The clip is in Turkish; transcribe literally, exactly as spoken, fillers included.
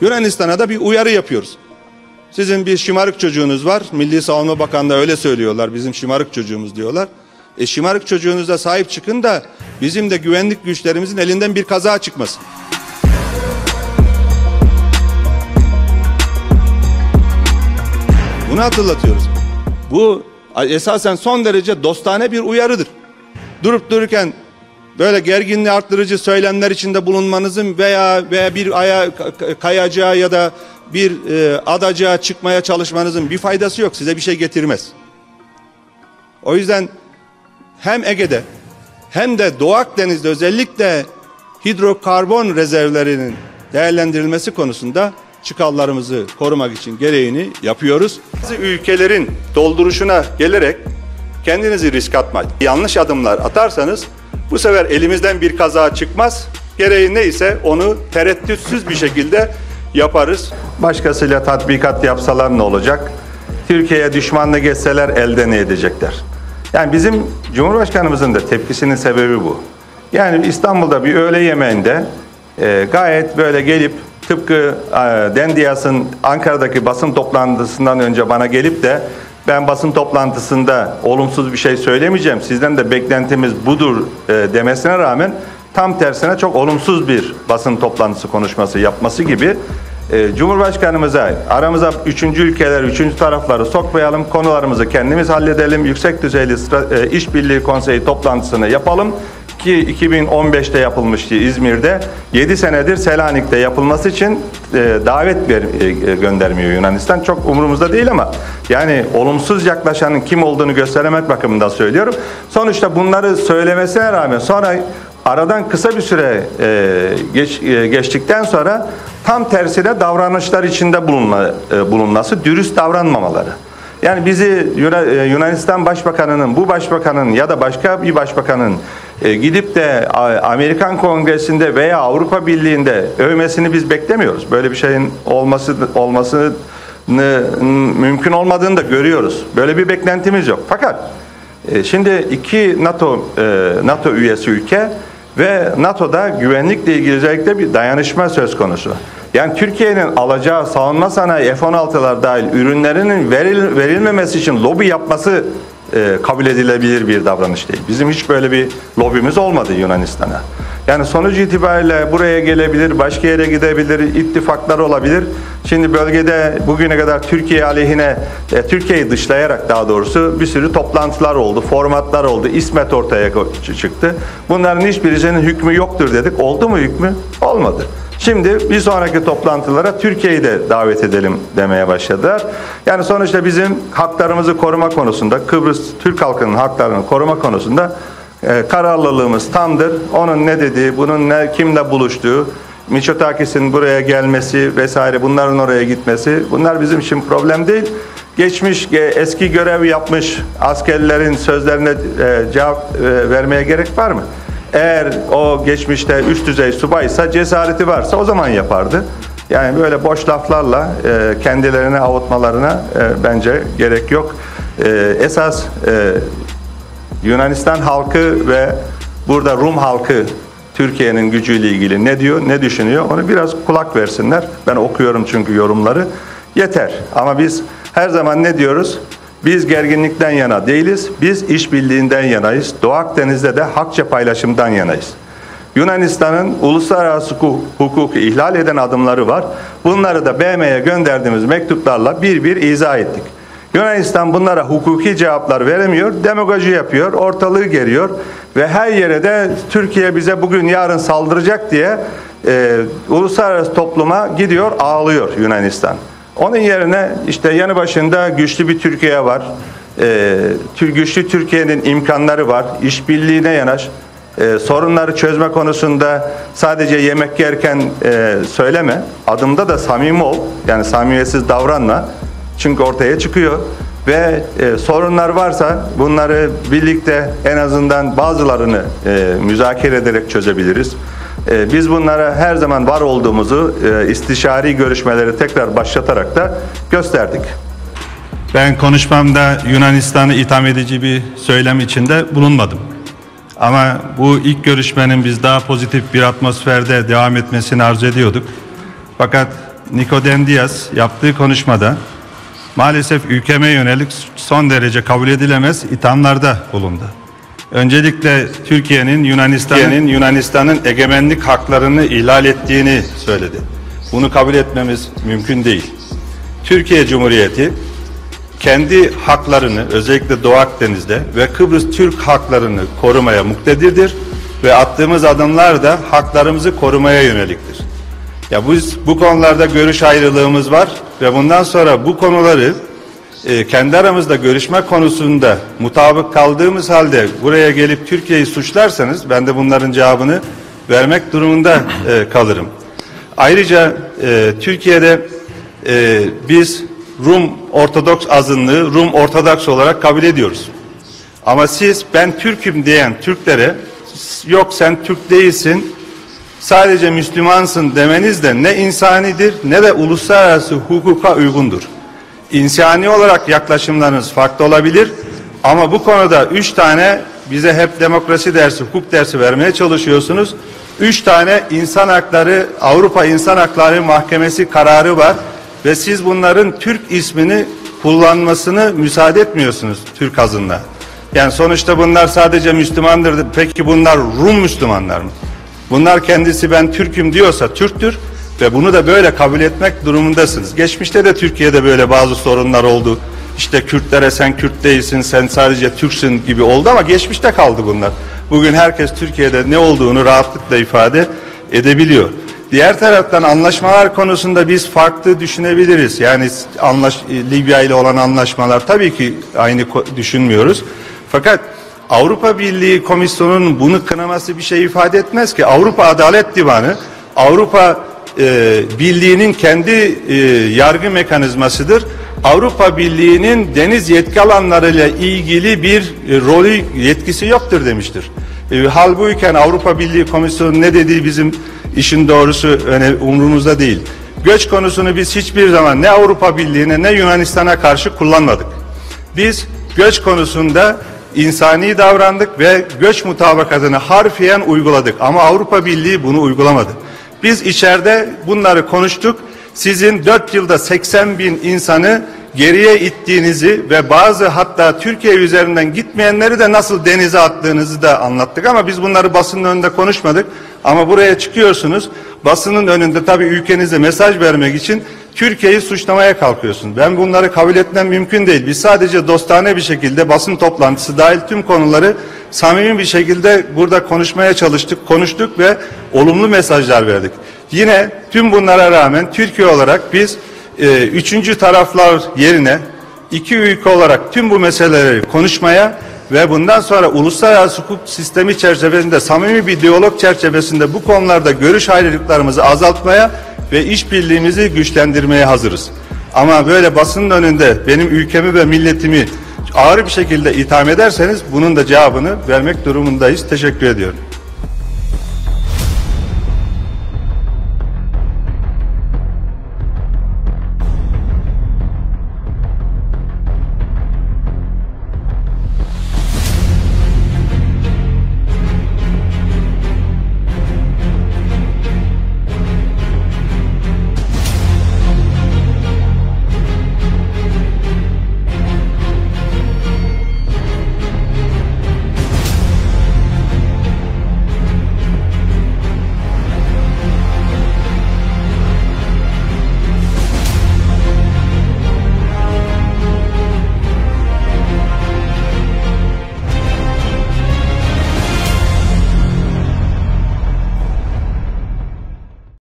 Yunanistan'a da bir uyarı yapıyoruz. Sizin bir şımarık çocuğunuz var. Milli Savunma Bakanı da öyle söylüyorlar. Bizim şımarık çocuğumuz diyorlar. E şımarık çocuğunuza sahip çıkın da bizim de güvenlik güçlerimizin elinden bir kaza çıkmasın. Bunu hatırlatıyoruz. Bu esasen son derece dostane bir uyarıdır. Durup dururken böyle gerginliği arttırıcı söylemler içinde bulunmanızın veya veya bir aya kayacağa ya da bir e, adacığa çıkmaya çalışmanızın bir faydası yok. Size bir şey getirmez. O yüzden hem Ege'de hem de Doğu Akdeniz'de özellikle hidrokarbon rezervlerinin değerlendirilmesi konusunda çıkarlarımızı korumak için gereğini yapıyoruz. Bazı ülkelerin dolduruşuna gelerek kendinizi risk atmayın. Yanlış adımlar atarsanız bu sefer elimizden bir kaza çıkmaz. Gereği neyse onu tereddütsüz bir şekilde yaparız. Başkasıyla tatbikat yapsalar ne olacak? Türkiye'ye düşmanla geçseler elde ne edecekler? Yani bizim Cumhurbaşkanımızın da tepkisinin sebebi bu. Yani İstanbul'da bir öğle yemeğinde e, gayet böyle gelip tıpkı e, Dendias'ın Ankara'daki basın toplantısından önce bana gelip de ben basın toplantısında olumsuz bir şey söylemeyeceğim, sizden de beklentimiz budur e, demesine rağmen tam tersine çok olumsuz bir basın toplantısı konuşması yapması gibi e, Cumhurbaşkanımıza aramıza üçüncü ülkeler, üçüncü tarafları sokmayalım, konularımızı kendimiz halledelim, yüksek düzeyli e, işbirliği konseyi toplantısını yapalım ki iki bin on beş'te yapılmıştı İzmir'de, yedi senedir Selanik'te yapılması için e, davet ver, e, göndermiyor Yunanistan. Çok umurumuzda değil ama yani olumsuz yaklaşanın kim olduğunu göstermek bakımından söylüyorum. Sonuçta bunları söylemesine rağmen sonra aradan kısa bir süre e, geç, e, geçtikten sonra tam tersine davranışlar içinde bulunma, e, bulunması, dürüst davranmamaları. Yani bizi Yunanistan Başbakanı'nın, bu Başbakan'ın ya da başka bir Başbakan'ın gidip de Amerikan Kongresi'nde veya Avrupa Birliği'nde övmesini biz beklemiyoruz. Böyle bir şeyin olması olmasını mümkün olmadığını da görüyoruz. Böyle bir beklentimiz yok. Fakat şimdi iki NATO NATO üyesi ülke ve NATO'da güvenlikle ilgili özellikle bir dayanışma söz konusu. Yani Türkiye'nin alacağı savunma sanayi F on altı'lar dahil ürünlerinin veril, verilmemesi için lobi yapması e, kabul edilebilir bir davranış değil. Bizim hiç böyle bir lobimiz olmadı Yunanistan'a. Yani sonuç itibariyle buraya gelebilir, başka yere gidebilir, ittifaklar olabilir. Şimdi bölgede bugüne kadar Türkiye aleyhine, e, Türkiye'yi dışlayarak daha doğrusu bir sürü toplantılar oldu, formatlar oldu, İsmet ortaya çıktı. Bunların hiçbirisinin hükmü yoktur dedik. Oldu mu hükmü? Olmadı. Şimdi bir sonraki toplantılara Türkiye'yi de davet edelim demeye başladılar. Yani sonuçta bizim haklarımızı koruma konusunda, Kıbrıs Türk halkının haklarını koruma konusunda e, kararlılığımız tamdır. Onun ne dediği, bunun ne, kimle buluştuğu, Mitsotakis'in buraya gelmesi vesaire, bunların oraya gitmesi, bunlar bizim için problem değil. Geçmiş, e, eski görev yapmış askerlerin sözlerine e, cevap e, vermeye gerek var mı? Eğer o geçmişte üst düzey subaysa, cesareti varsa o zaman yapardı. Yani böyle boş laflarla e, kendilerine avutmalarına e, bence gerek yok. E, esas e, Yunanistan halkı ve burada Rum halkı Türkiye'nin gücüyle ilgili ne diyor, ne düşünüyor onu biraz kulak versinler. Ben okuyorum çünkü yorumları. Yeter. Ama biz her zaman ne diyoruz? Biz gerginlikten yana değiliz, biz işbirliğinden yanayız. Doğu Akdeniz'de de hakça paylaşımdan yanayız. Yunanistan'ın uluslararası hukuku ihlal eden adımları var. Bunları da B M'ye gönderdiğimiz mektuplarla bir bir izah ettik. Yunanistan bunlara hukuki cevaplar veremiyor, demagoji yapıyor, ortalığı geriyor ve her yere de Türkiye bize bugün yarın saldıracak diye e, uluslararası topluma gidiyor, ağlıyor Yunanistan. Onun yerine işte yanı başında güçlü bir Türkiye var, ee, güçlü Türkiye'nin imkanları var, işbirliğine yanaş, ee, sorunları çözme konusunda sadece yemek yerken e, söyleme, adımda da samimi ol, yani samimiyetsiz davranma, çünkü ortaya çıkıyor ve e, sorunlar varsa bunları birlikte en azından bazılarını e, müzakere ederek çözebiliriz. Biz bunlara her zaman var olduğumuzu istişari görüşmeleri tekrar başlatarak da gösterdik. Ben konuşmamda Yunanistan'ı itham edici bir söylem içinde bulunmadım. Ama bu ilk görüşmenin biz daha pozitif bir atmosferde devam etmesini arzu ediyorduk. Fakat Nikos Dendias yaptığı konuşmada maalesef ülkeme yönelik son derece kabul edilemez ithamlarda bulundu. Öncelikle Türkiye'nin Yunanistan'ın Yunanistan'ın egemenlik haklarını ihlal ettiğini söyledi. Bunu kabul etmemiz mümkün değil. Türkiye Cumhuriyeti kendi haklarını, özellikle Doğu Akdeniz'de ve Kıbrıs Türk haklarını korumaya muktedirdir ve attığımız adımlar da haklarımızı korumaya yöneliktir. Ya biz bu konularda görüş ayrılığımız var ve bundan sonra bu konuları e, kendi aramızda görüşme konusunda mutabık kaldığımız halde buraya gelip Türkiye'yi suçlarsanız ben de bunların cevabını vermek durumunda e, kalırım. Ayrıca e, Türkiye'de e, biz Rum Ortodoks azınlığı Rum Ortodoks olarak kabul ediyoruz. Ama siz ben Türk'üm diyen Türklere yok sen Türk değilsin, sadece Müslümansın demeniz de ne insanidir ne de uluslararası hukuka uygundur. İnsani olarak yaklaşımlarınız farklı olabilir ama bu konuda üç tane bize hep demokrasi dersi, hukuk dersi vermeye çalışıyorsunuz. Üç tane insan hakları, Avrupa İnsan Hakları Mahkemesi kararı var ve siz bunların Türk ismini kullanmasını müsaade etmiyorsunuz Türk azınlığa. Yani sonuçta bunlar sadece Müslümandır. Peki bunlar Rum Müslümanlar mı? Bunlar kendisi ben Türk'üm diyorsa Türk'tür ve bunu da böyle kabul etmek durumundasınız. Geçmişte de Türkiye'de böyle bazı sorunlar oldu. İşte Kürtlere sen Kürt değilsin, sen sadece Türksün gibi oldu ama geçmişte kaldı bunlar. Bugün herkes Türkiye'de ne olduğunu rahatlıkla ifade edebiliyor. Diğer taraftan anlaşmalar konusunda biz farklı düşünebiliriz. Yani anlaş Libya ile olan anlaşmalar tabii ki aynı düşünmüyoruz. Fakat Avrupa Birliği Komisyonu'nun bunu kınaması bir şey ifade etmez ki. Avrupa Adalet Divanı, Avrupa e, Birliği'nin kendi e, yargı mekanizmasıdır. Avrupa Birliği'nin deniz yetki alanlarıyla ilgili bir e, rolü, yetkisi yoktur demiştir. E, halbuyken Avrupa Birliği Komisyonu ne dediği bizim işin doğrusu umurumuzda değil. Göç konusunu biz hiçbir zaman ne Avrupa Birliği'ne ne Yunanistan'a karşı kullanmadık. Biz göç konusunda insani davrandık ve göç mutabakatını harfiyen uyguladık. Ama Avrupa Birliği bunu uygulamadı. Biz içeride bunları konuştuk. Sizin dört yılda seksen bin insanı geriye ittiğinizi ve bazı hatta Türkiye üzerinden gitmeyenleri de nasıl denize attığınızı da anlattık. Ama biz bunları basının önünde konuşmadık. Ama buraya çıkıyorsunuz. Basının önünde tabii ülkenize mesaj vermek için Türkiye'yi suçlamaya kalkıyorsunuz. Ben bunları kabul etmem mümkün değil. Biz sadece dostane bir şekilde basın toplantısı dahil tüm konuları samimi bir şekilde burada konuşmaya çalıştık, konuştuk ve olumlu mesajlar verdik. Yine tüm bunlara rağmen Türkiye olarak biz e, üçüncü taraflar yerine iki ülke olarak tüm bu meseleleri konuşmaya ve bundan sonra uluslararası hukuk sistemi çerçevesinde samimi bir diyalog çerçevesinde bu konularda görüş ayrılıklarımızı azaltmaya ve işbirliğimizi güçlendirmeye hazırız. Ama böyle basının önünde benim ülkemi ve milletimi ağır bir şekilde itham ederseniz bunun da cevabını vermek durumundayız. Teşekkür ediyorum.